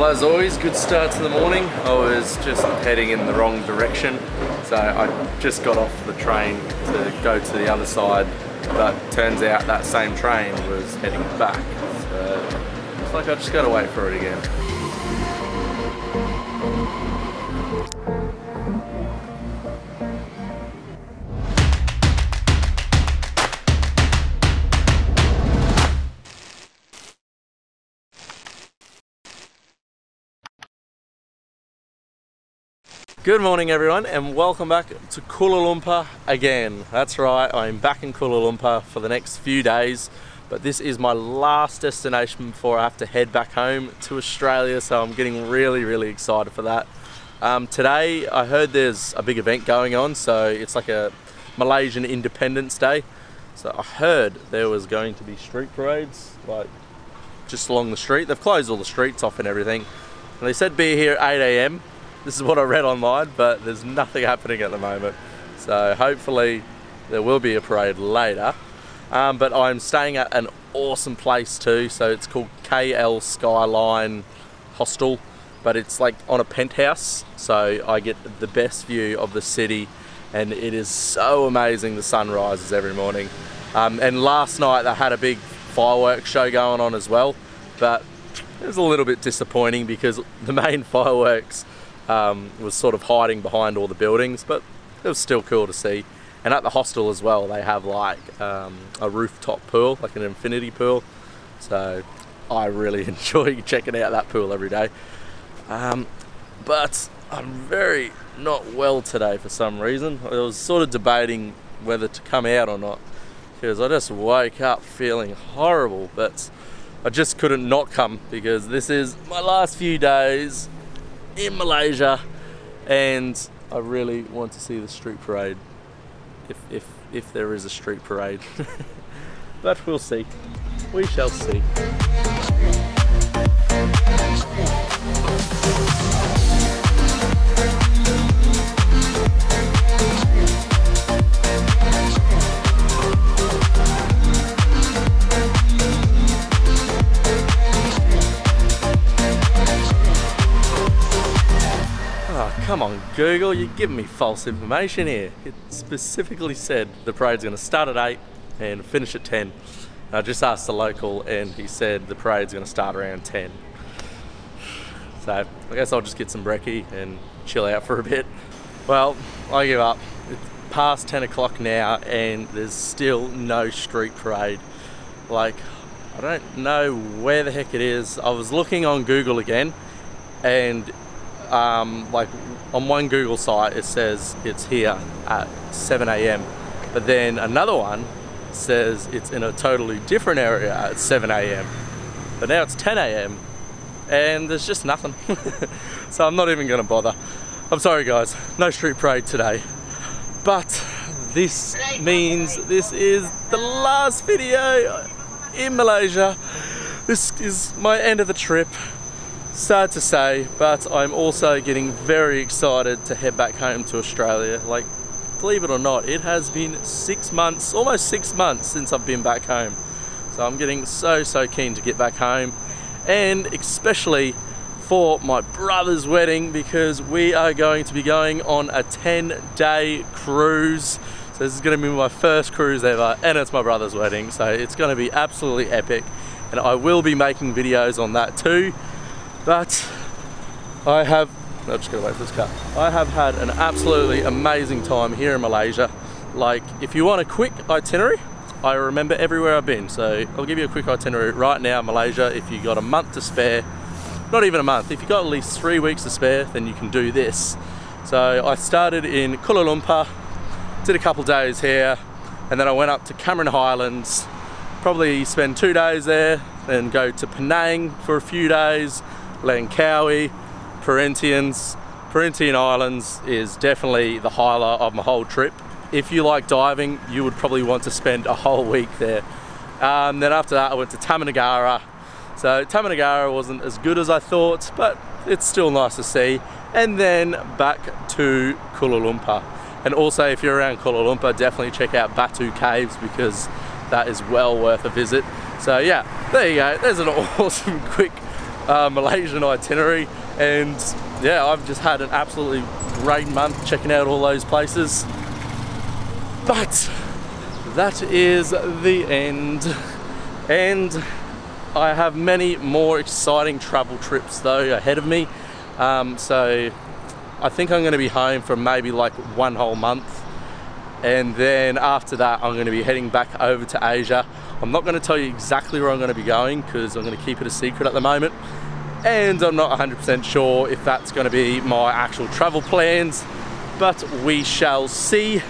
Well, as always, good start to the morning. I was just heading in the wrong direction, so I just got off the train to go to the other side, but turns out that same train was heading back, so it's like I just gotta wait for it again. Good morning everyone, and welcome back to Kuala Lumpur again. That's right, I'm back in Kuala Lumpur for the next few days, but this is my last destination before I have to head back home to Australia, so I'm getting really excited for that. Today I heard there's a big event going on, so it's like a Malaysian Independence Day. So I heard there was going to be street parades, like just along the street. They've closed all the streets off and everything, and they said be here at 8 a.m. This is what I read online, but there's nothing happening at the moment. So hopefully there will be a parade later. But I'm staying at an awesome place too. So it's called KL Skyline Hostel, but it's like on a penthouse. So I get the best view of the city, and it is so amazing. The sun rises every morning. And last night they had a big fireworks show going on as well, but it was a little bit disappointing because the main fireworks was sort of hiding behind all the buildings, but it was still cool to see. And at the hostel as well, they have like a rooftop pool, like an infinity pool, so I really enjoy checking out that pool every day. But I'm very not well today for some reason. I was sort of debating whether to come out or not because I just woke up feeling horrible, but I just couldn't not come because this is my last few days in Malaysia, and I really want to see the street parade, if there is a street parade. But we'll see, we shall see. Come on Google, you're giving me false information here. It specifically said the parade's gonna start at 8 and finish at 10. I just asked the local and he said the parade's gonna start around 10. So I guess I'll just get some brekkie and chill out for a bit. Well, I give up. It's past 10 o'clock now and there's still no street parade. Like, I don't know where the heck it is. I was looking on Google again, and like on one Google site it says it's here at 7 a.m. but then another one says it's in a totally different area at 7 a.m. but now it's 10 a.m. and there's just nothing. So I'm not even gonna bother. I'm sorry guys, no street parade today, but this means this is the last video in Malaysia. This is my end of the trip. Sad to say, but I'm also getting very excited to head back home to Australia. Like, believe it or not, it has been 6 months, almost 6 months since I've been back home. So I'm getting so keen to get back home, and especially for my brother's wedding, because we are going to be going on a 10-day cruise. So this is gonna be my first cruise ever, and it's my brother's wedding. So it's gonna be absolutely epic. And I will be making videos on that too. But I'm just gonna wait for this car. I have had an absolutely amazing time here in Malaysia. Like, if you want a quick itinerary, I remember everywhere I've been. So I'll give you a quick itinerary right now, Malaysia. If you got a month to spare, not even a month, if you got at least 3 weeks to spare, then you can do this. So I started in Kuala Lumpur, did a couple days here, and then I went up to Cameron Highlands, probably spend 2 days there, then go to Penang for a few days, Langkawi, Perhentians. Perhentian Islands is definitely the highlight of my whole trip. If you like diving, you would probably want to spend a whole week there. Then after that I went to Taman Negara. So Taman Negara wasn't as good as I thought, but it's still nice to see. And then back to Kuala Lumpur. And also if you're around Kuala Lumpur, definitely check out Batu Caves, because that is well worth a visit. So yeah, there you go. There's an awesome quick Malaysian itinerary, and yeah, I've just had an absolutely great month checking out all those places. But that is the end, and I have many more exciting travel trips though ahead of me, so I think I'm going to be home for maybe like one whole month, and then after that I'm going to be heading back over to Asia. I'm not going to tell you exactly where I'm going to be going because I'm going to keep it a secret at the moment, and I'm not 100% sure if that's going to be my actual travel plans, but we shall see.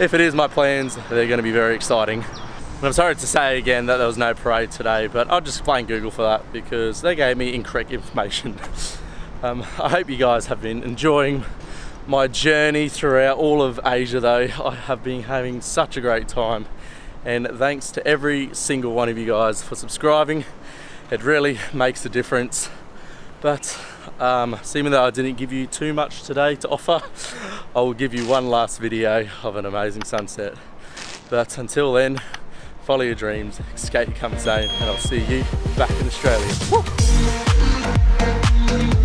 If it is my plans, they're going to be very exciting. And I'm sorry to say again that there was no parade today, but I'll just blame Google for that because they gave me incorrect information. I hope you guys have been enjoying my journey throughout all of Asia though. I have been having such a great time, and thanks to every single one of you guys for subscribing. It really makes a difference. But seeming that I didn't give you too much today to offer, I will give you one last video of an amazing sunset. But until then, follow your dreams, escape your comfort zone, and I'll see you back in Australia. Woo!